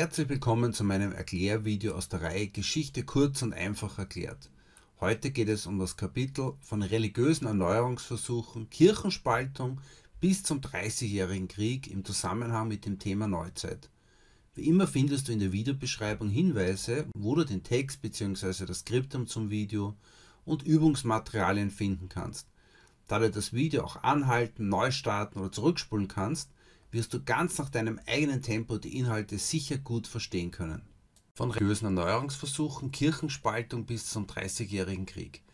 Herzlich willkommen zu meinem Erklärvideo aus der Reihe Geschichte kurz und einfach erklärt. Heute geht es um das Kapitel von religiösen Erneuerungsversuchen, Kirchenspaltung bis zum Dreißigjährigen Krieg im Zusammenhang mit dem Thema Neuzeit. Wie immer findest du in der Videobeschreibung Hinweise, wo du den Text bzw. das Skriptum zum Video und Übungsmaterialien finden kannst. Da du das Video auch anhalten, neu starten oder zurückspulen kannst, wirst du ganz nach deinem eigenen Tempo die Inhalte sicher gut verstehen können. Von religiösen Erneuerungsversuchen, Kirchenspaltung bis zum Dreißigjährigen Krieg.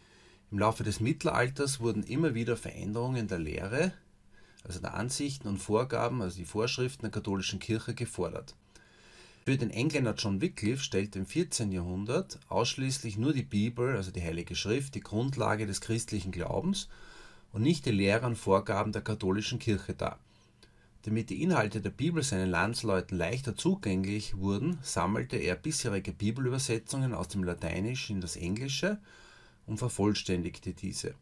Im Laufe des Mittelalters wurden immer wieder Veränderungen der Lehre, also der Ansichten und Vorgaben, also die Vorschriften der katholischen Kirche gefordert. Für den Engländer John Wycliffe stellte im 14. Jahrhundert ausschließlich nur die Bibel, also die Heilige Schrift, die Grundlage des christlichen Glaubens und nicht die Lehre und Vorgaben der katholischen Kirche dar. Damit die Inhalte der Bibel seinen Landsleuten leichter zugänglich wurden, sammelte er bisherige Bibelübersetzungen aus dem Lateinischen in das Englische und vervollständigte diese.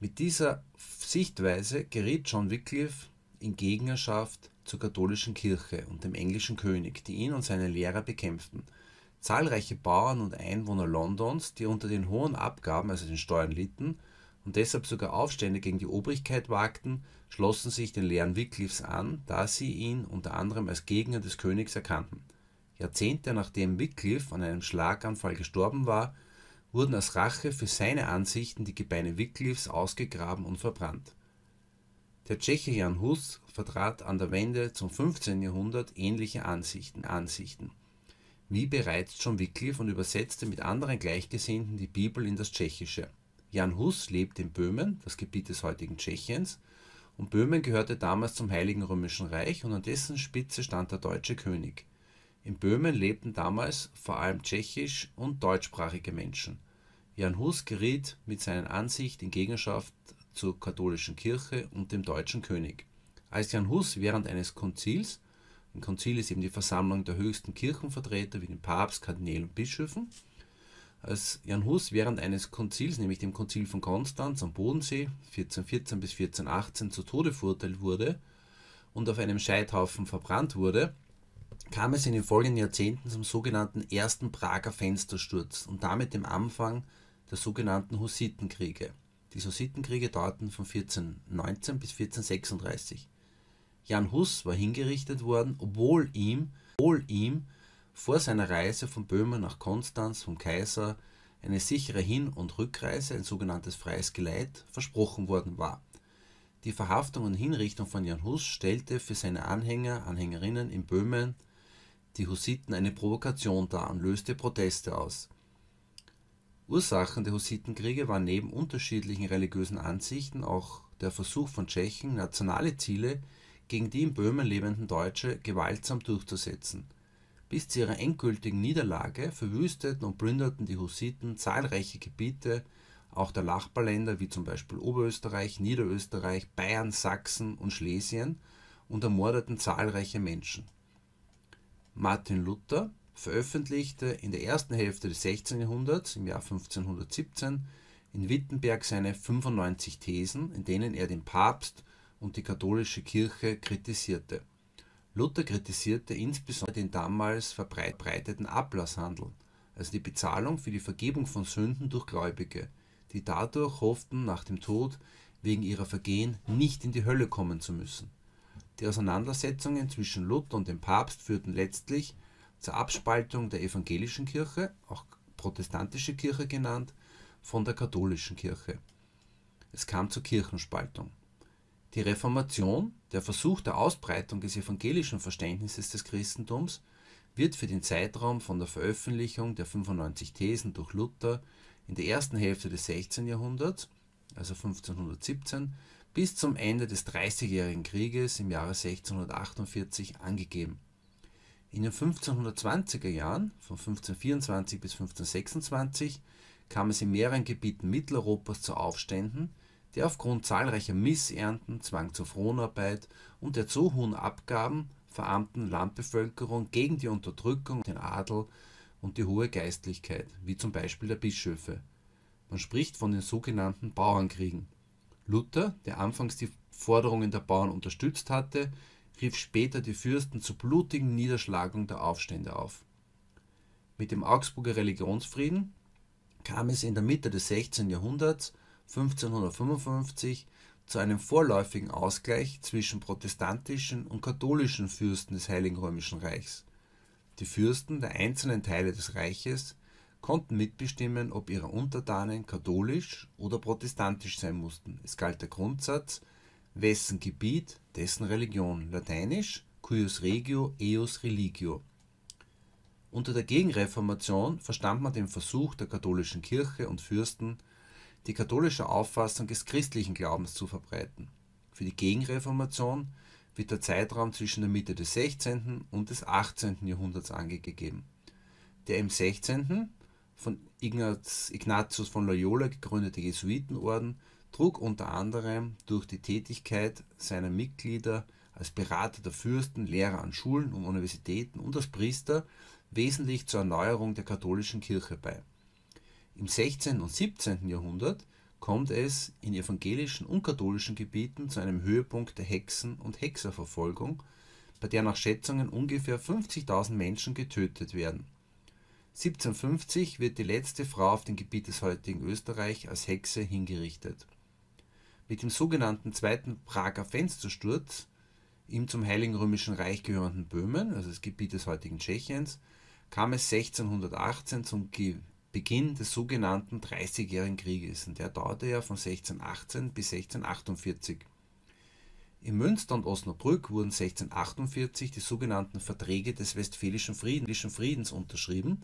Mit dieser Sichtweise geriet John Wycliffe in Gegnerschaft zur katholischen Kirche und dem englischen König, die ihn und seine Lehrer bekämpften. Zahlreiche Bauern und Einwohner Londons, die unter den hohen Abgaben, also den Steuern, litten, und deshalb sogar Aufstände gegen die Obrigkeit wagten, schlossen sich den Lehren Wycliffes an, da sie ihn unter anderem als Gegner des Königs erkannten. Jahrzehnte nachdem Wycliffe an einem Schlaganfall gestorben war, wurden als Rache für seine Ansichten die Gebeine Wycliffes ausgegraben und verbrannt. Der Tscheche Jan Hus vertrat an der Wende zum 15. Jahrhundert ähnliche Ansichten wie bereits schon Wycliffe und übersetzte mit anderen Gleichgesinnten die Bibel in das Tschechische. Jan Hus lebte in Böhmen, das Gebiet des heutigen Tschechiens, und Böhmen gehörte damals zum Heiligen Römischen Reich und an dessen Spitze stand der deutsche König. In Böhmen lebten damals vor allem tschechisch- und deutschsprachige Menschen. Jan Hus geriet mit seinen Ansichten in Gegnerschaft zur katholischen Kirche und dem deutschen König. Als Jan Hus während eines Konzils, ein Konzil ist eben die Versammlung der höchsten Kirchenvertreter wie dem Papst, Kardinälen und Bischöfen, als Jan Hus während eines Konzils, nämlich dem Konzil von Konstanz am Bodensee 1414 bis 1418 zu Tode verurteilt wurde und auf einem Scheithaufen verbrannt wurde, kam es in den folgenden Jahrzehnten zum sogenannten ersten Prager Fenstersturz und damit dem Anfang der sogenannten Hussitenkriege. Die Hussitenkriege dauerten von 1419 bis 1436. Jan Hus war hingerichtet worden, obwohl ihm vor seiner Reise von Böhmen nach Konstanz vom Kaiser eine sichere Hin- und Rückreise, ein sogenanntes freies Geleit, versprochen worden war. Die Verhaftung und Hinrichtung von Jan Hus stellte für seine Anhängerinnen in Böhmen, die Hussiten, eine Provokation dar und löste Proteste aus. Ursachen der Hussitenkriege waren neben unterschiedlichen religiösen Ansichten auch der Versuch von Tschechen, nationale Ziele gegen die in Böhmen lebenden Deutsche gewaltsam durchzusetzen. Bis zu ihrer endgültigen Niederlage verwüsteten und plünderten die Hussiten zahlreiche Gebiete, auch der Nachbarländer wie zum Beispiel Oberösterreich, Niederösterreich, Bayern, Sachsen und Schlesien und ermordeten zahlreiche Menschen. Martin Luther veröffentlichte in der ersten Hälfte des 16. Jahrhunderts, im Jahr 1517, in Wittenberg seine 95 Thesen, in denen er den Papst und die katholische Kirche kritisierte. Luther kritisierte insbesondere den damals verbreiteten Ablasshandel, also die Bezahlung für die Vergebung von Sünden durch Gläubige, die dadurch hofften, nach dem Tod wegen ihrer Vergehen nicht in die Hölle kommen zu müssen. Die Auseinandersetzungen zwischen Luther und dem Papst führten letztlich zur Abspaltung der evangelischen Kirche, auch protestantische Kirche genannt, von der katholischen Kirche. Es kam zur Kirchenspaltung. Die Reformation, der Versuch der Ausbreitung des evangelischen Verständnisses des Christentums, wird für den Zeitraum von der Veröffentlichung der 95 Thesen durch Luther in der ersten Hälfte des 16. Jahrhunderts, also 1517, bis zum Ende des Dreißigjährigen Krieges im Jahre 1648 angegeben. In den 1520er Jahren, von 1524 bis 1526, kam es in mehreren Gebieten Mitteleuropas zu Aufständen, die aufgrund zahlreicher Missernten, Zwang zur Fronarbeit und der zu hohen Abgaben verarmten Landbevölkerung gegen die Unterdrückung, den Adel und die hohe Geistlichkeit, wie zum Beispiel der Bischöfe. Man spricht von den sogenannten Bauernkriegen. Luther, der anfangs die Forderungen der Bauern unterstützt hatte, rief später die Fürsten zur blutigen Niederschlagung der Aufstände auf. Mit dem Augsburger Religionsfrieden kam es in der Mitte des 16. Jahrhunderts, 1555, zu einem vorläufigen Ausgleich zwischen protestantischen und katholischen Fürsten des Heiligen Römischen Reichs. Die Fürsten der einzelnen Teile des Reiches konnten mitbestimmen, ob ihre Untertanen katholisch oder protestantisch sein mussten. Es galt der Grundsatz, wessen Gebiet, dessen Religion, lateinisch cuius regio, eius religio. Unter der Gegenreformation verstand man den Versuch der katholischen Kirche und Fürsten, die katholische Auffassung des christlichen Glaubens zu verbreiten. Für die Gegenreformation wird der Zeitraum zwischen der Mitte des 16. und des 18. Jahrhunderts angegeben. Der im 16. von Ignatius von Loyola gegründete Jesuitenorden trug unter anderem durch die Tätigkeit seiner Mitglieder als Berater der Fürsten, Lehrer an Schulen und Universitäten und als Priester wesentlich zur Erneuerung der katholischen Kirche bei. Im 16. und 17. Jahrhundert kommt es in evangelischen und katholischen Gebieten zu einem Höhepunkt der Hexen- und Hexerverfolgung, bei der nach Schätzungen ungefähr 50.000 Menschen getötet werden. 1750 wird die letzte Frau auf dem Gebiet des heutigen Österreich als Hexe hingerichtet. Mit dem sogenannten Zweiten Prager Fenstersturz im zum Heiligen Römischen Reich gehörenden Böhmen, also das Gebiet des heutigen Tschechiens, kam es 1618 zum Beginn des sogenannten Dreißigjährigen Krieges, und der dauerte ja von 1618 bis 1648. In Münster und Osnabrück wurden 1648 die sogenannten Verträge des Westfälischen Friedens unterschrieben,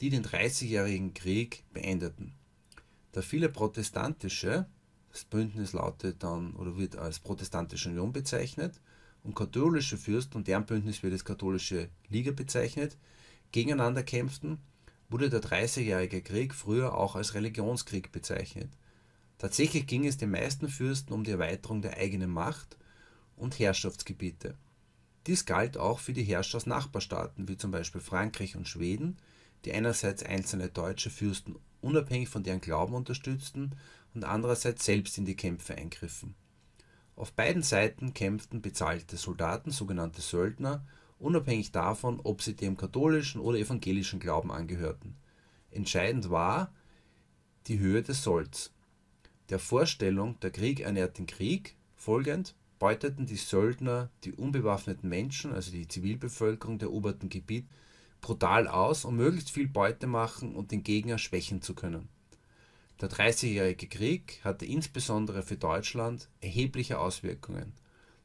die den Dreißigjährigen Krieg beendeten. Da viele protestantische, das Bündnis lautet dann oder wird als Protestantische Union bezeichnet, und katholische Fürsten, und deren Bündnis wird als Katholische Liga bezeichnet, gegeneinander kämpften, wurde der Dreißigjährige Krieg früher auch als Religionskrieg bezeichnet. Tatsächlich ging es den meisten Fürsten um die Erweiterung der eigenen Macht und Herrschaftsgebiete. Dies galt auch für die Herrscher aus Nachbarstaaten, wie zum Beispiel Frankreich und Schweden, die einerseits einzelne deutsche Fürsten unabhängig von deren Glauben unterstützten und andererseits selbst in die Kämpfe eingriffen. Auf beiden Seiten kämpften bezahlte Soldaten, sogenannte Söldner, unabhängig davon, ob sie dem katholischen oder evangelischen Glauben angehörten. Entscheidend war die Höhe des Solds. Der Vorstellung, der Krieg ernährt den Krieg, folgend beuteten die Söldner die unbewaffneten Menschen, also die Zivilbevölkerung der eroberten Gebiete, brutal aus, um möglichst viel Beute machen und den Gegner schwächen zu können. Der Dreißigjährige Krieg hatte insbesondere für Deutschland erhebliche Auswirkungen.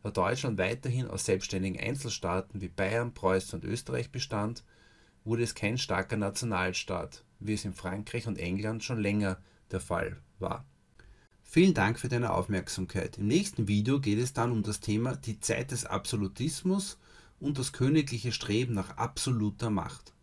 Da Deutschland weiterhin aus selbstständigen Einzelstaaten wie Bayern, Preußen und Österreich bestand, wurde es kein starker Nationalstaat, wie es in Frankreich und England schon länger der Fall war. Vielen Dank für deine Aufmerksamkeit. Im nächsten Video geht es dann um das Thema die Zeit des Absolutismus und das königliche Streben nach absoluter Macht.